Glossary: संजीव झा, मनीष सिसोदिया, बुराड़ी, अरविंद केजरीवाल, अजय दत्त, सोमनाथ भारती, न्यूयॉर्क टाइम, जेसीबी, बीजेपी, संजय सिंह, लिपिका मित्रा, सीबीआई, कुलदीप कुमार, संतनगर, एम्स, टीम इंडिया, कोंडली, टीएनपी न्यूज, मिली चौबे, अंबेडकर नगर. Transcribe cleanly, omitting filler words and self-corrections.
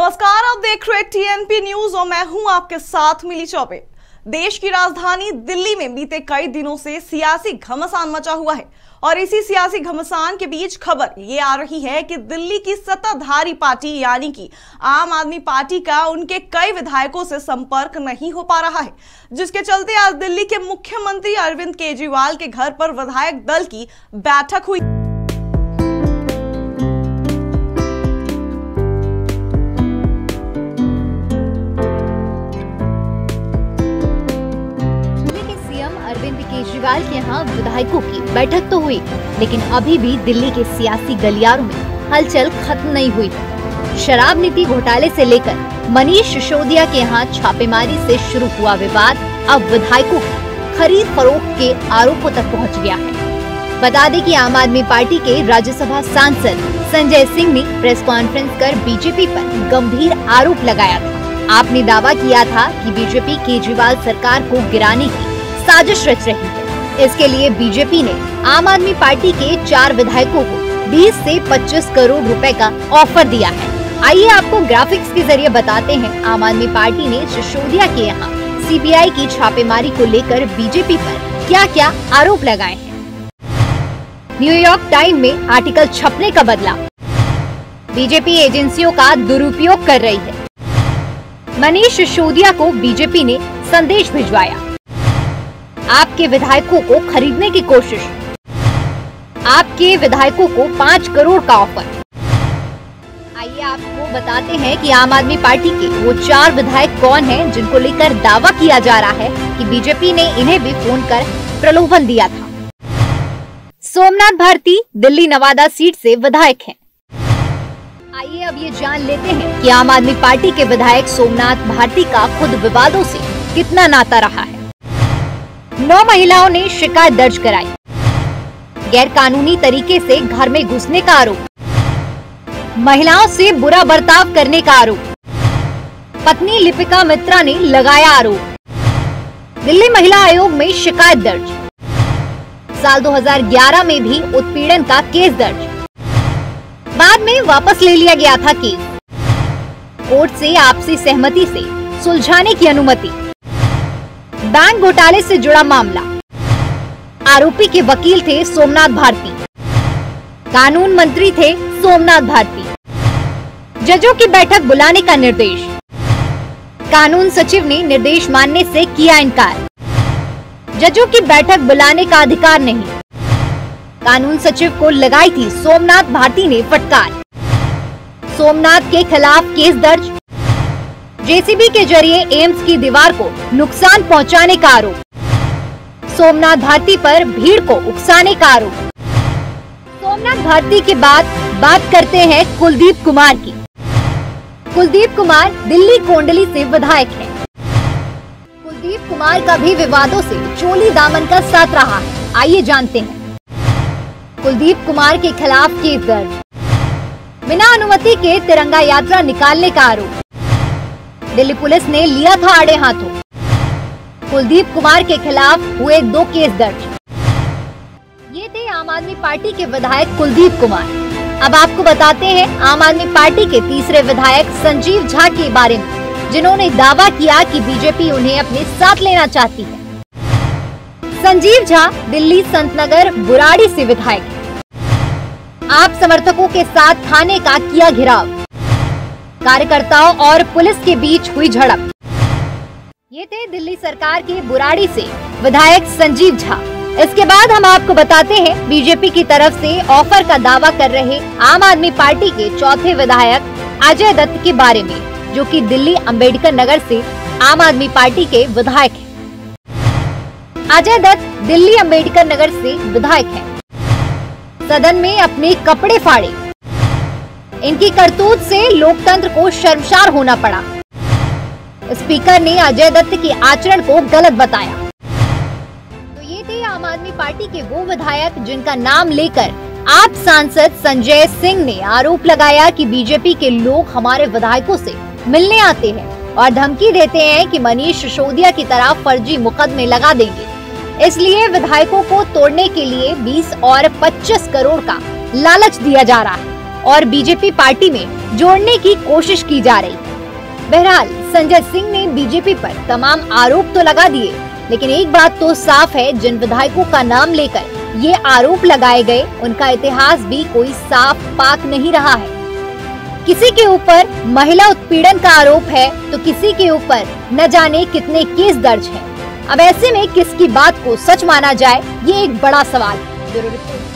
नमस्कार, आप देख रहे हैं टीएनपी न्यूज और मैं हूं आपके साथ मिली चौबे। देश की राजधानी दिल्ली में बीते कई दिनों से सियासी घमासान मचा हुआ है और इसी सियासी घमासान के बीच खबर ये आ रही है कि दिल्ली की सत्ताधारी पार्टी यानी कि आम आदमी पार्टी का उनके कई विधायकों से संपर्क नहीं हो पा रहा है, जिसके चलते आज दिल्ली के मुख्यमंत्री अरविंद केजरीवाल के घर पर विधायक दल की बैठक हुई। केजरीवाल के यहाँ विधायकों की बैठक तो हुई, लेकिन अभी भी दिल्ली के सियासी गलियारों में हलचल खत्म नहीं हुई। शराब नीति घोटाले से लेकर मनीष सिसोदिया के यहाँ छापेमारी से शुरू हुआ विवाद अब विधायकों की खरीद फरोख्त के आरोपों तक पहुँच गया है। बता दें कि आम आदमी पार्टी के राज्यसभा सांसद संजय सिंह ने प्रेस कॉन्फ्रेंस कर बीजेपी पर गंभीर आरोप लगाया था। आपने दावा किया था कि बीजेपी केजरीवाल सरकार को गिराने की साजिश रच रही है। इसके लिए बीजेपी ने आम आदमी पार्टी के 4 विधायकों को 20 से 25 करोड़ रुपए का ऑफर दिया है। आइए आपको ग्राफिक्स के जरिए बताते हैं आम आदमी पार्टी ने सिसोदिया के यहाँ सीबीआई की छापेमारी को लेकर बीजेपी पर क्या क्या आरोप लगाए हैं। न्यूयॉर्क टाइम में आर्टिकल छपने का बदला, बीजेपी एजेंसियों का दुरुपयोग कर रही है। मनीष सिसोदिया को बीजेपी ने संदेश भिजवाया, आपके विधायकों को खरीदने की कोशिश, आपके विधायकों को 5 करोड़ का ऑफर। आइए आपको बताते हैं कि आम आदमी पार्टी के वो 4 विधायक कौन हैं जिनको लेकर दावा किया जा रहा है कि बीजेपी ने इन्हें भी फोन कर प्रलोभन दिया था। सोमनाथ भारती दिल्ली नवादा सीट से विधायक हैं। आइए अब ये जान लेते हैं कि आम आदमी पार्टी के विधायक सोमनाथ भारती का खुद विवादों से कितना नाता रहा है। 9 महिलाओं ने शिकायत दर्ज कराई, गैरकानूनी तरीके से घर में घुसने का आरोप, महिलाओं से बुरा बर्ताव करने का आरोप, पत्नी लिपिका मित्रा ने लगाया आरोप। दिल्ली महिला आयोग में शिकायत दर्ज, साल 2011 में भी उत्पीड़न का केस दर्ज, बाद में वापस ले लिया गया था केस, कोर्ट से आपसी सहमति से सुलझाने की अनुमति, बैंक घोटाले से जुड़ा मामला, आरोपी के वकील थे सोमनाथ भारती, कानून मंत्री थे सोमनाथ भारती, जजों की बैठक बुलाने का निर्देश, कानून सचिव ने निर्देश मानने से किया इनकार, जजों की बैठक बुलाने का अधिकार नहीं, कानून सचिव को लगाई थी सोमनाथ भारती ने फटकार, सोमनाथ के खिलाफ केस दर्ज, जेसीबी के जरिए एम्स की दीवार को नुकसान पहुंचाने का आरोप, सोमनाथ भारती पर भीड़ को उकसाने का आरोप। सोमनाथ भारती के बाद बात करते हैं कुलदीप कुमार की। कुलदीप कुमार दिल्ली कोंडली से विधायक हैं। कुलदीप कुमार का भी विवादों से चोली दामन का साथ रहा है। आइए जानते हैं। कुलदीप कुमार के खिलाफ केस दर्ज, बिना अनुमति के तिरंगा यात्रा निकालने का आरोप, दिल्ली पुलिस ने लिया था आड़े हाथों। कुलदीप कुमार के खिलाफ हुए 2 केस दर्ज। ये थे आम आदमी पार्टी के विधायक कुलदीप कुमार। अब आपको बताते हैं आम आदमी पार्टी के तीसरे विधायक संजीव झा के बारे में, जिन्होंने दावा किया कि बीजेपी उन्हें अपने साथ लेना चाहती है। संजीव झा दिल्ली संतनगर बुराड़ी से विधायक है। आप समर्थकों के साथ थाने का किया घेराव, कार्यकर्ताओं और पुलिस के बीच हुई झड़प। ये थे दिल्ली सरकार के बुराड़ी से विधायक संजीव झा। इसके बाद हम आपको बताते हैं बीजेपी की तरफ से ऑफर का दावा कर रहे आम आदमी पार्टी के 4थे विधायक अजय दत्त के बारे में, जो कि दिल्ली अंबेडकर नगर से आम आदमी पार्टी के विधायक हैं। अजय दत्त दिल्ली अंबेडकर नगर से विधायक हैं। सदन में अपने कपड़े फाड़े, इनकी करतूत से लोकतंत्र को शर्मसार होना पड़ा। स्पीकर ने अजय दत्त के आचरण को गलत बताया। तो ये थे आम आदमी पार्टी के वो विधायक जिनका नाम लेकर आप सांसद संजय सिंह ने आरोप लगाया कि बीजेपी के लोग हमारे विधायकों से मिलने आते हैं और धमकी देते हैं कि मनीष सिसोदिया की तरह फर्जी मुकदमे लगा देंगे, इसलिए विधायकों को तोड़ने के लिए 20 और 25 करोड़ का लालच दिया जा रहा है और बीजेपी पार्टी में जोड़ने की कोशिश की जा रही। बहरहाल संजय सिंह ने बीजेपी पर तमाम आरोप तो लगा दिए, लेकिन एक बात तो साफ है, जिन विधायकों का नाम लेकर ये आरोप लगाए गए उनका इतिहास भी कोई साफ पाक नहीं रहा है। किसी के ऊपर महिला उत्पीड़न का आरोप है तो किसी के ऊपर न जाने कितने केस दर्ज हैं। अब ऐसे में किसकी बात को सच माना जाए, ये एक बड़ा सवाल है।